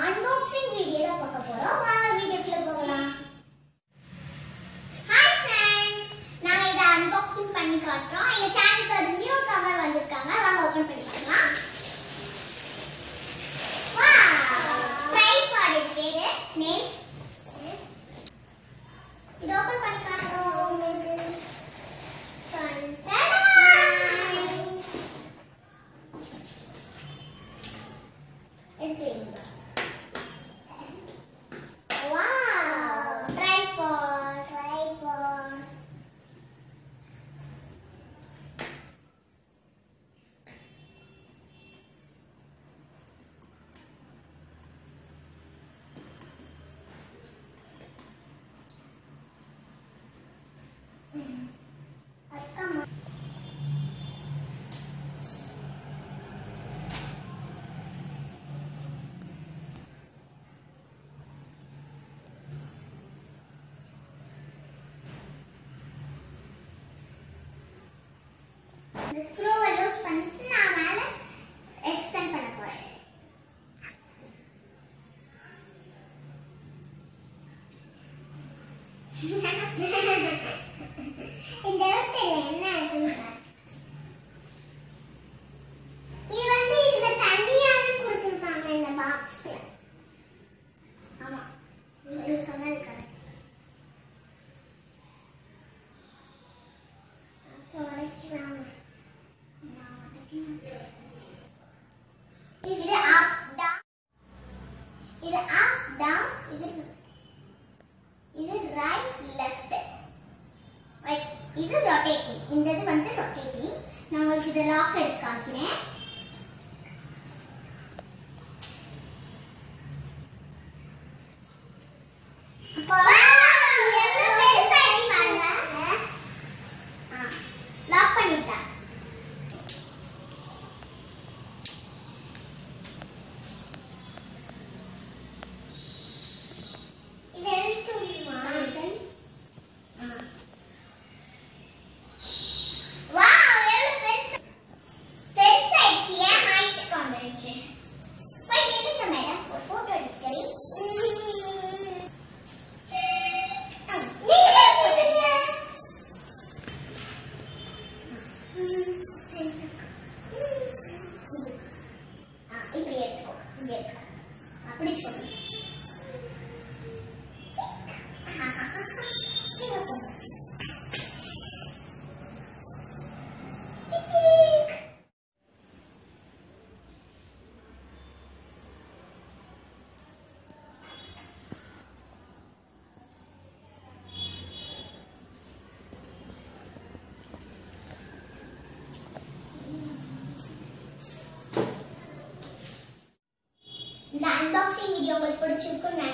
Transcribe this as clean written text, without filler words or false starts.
unboxing video la பார்க்க போறோம். வாங்க வீடியோக்குள்ள போகலாம். ஹாய் फ्रेंड्स, நான் இத unboxing பண்ணி காட்றோம். இந்த சேனலுக்கு ஒரு நியூ கவர் வந்திருக்காங்க. வாங்க ஓபன் பண்ணி பார்க்கலாம். வாவ்! ட்ரைபாட் பேரு ஸ்னேக். இத ஓபன் பண்ணி காட்றோம் உங்களுக்கு. டாடா! எடுத்துங்க. இந்த ஸ்க்ரூவை லூஸ் பண்ணிட்டு நான் மேல எக்ஸ்டெண்ட் பண்ண போறேன். இந்த ஹேர்ஸ்டைல் என்ன இருக்குன்னு இது வந்து இதுல தனியாக கொடுத்துருக்காங்க இந்த பாக்ஸ்ல. ஆமா, இது சொன்னது கரெக்ட். இது rotating, இந்த இது வந்து rotating. நான் உங்களுக்கு இது லாக் எடுத்து காட்டுறேன். வாவ், எவ்வளவு பெருசாயிடுச்சு பாருங்க. லாக் பண்ணிட்டேன். Unboxing video உங்களுக்கு பிடிச்சிருக்கும்.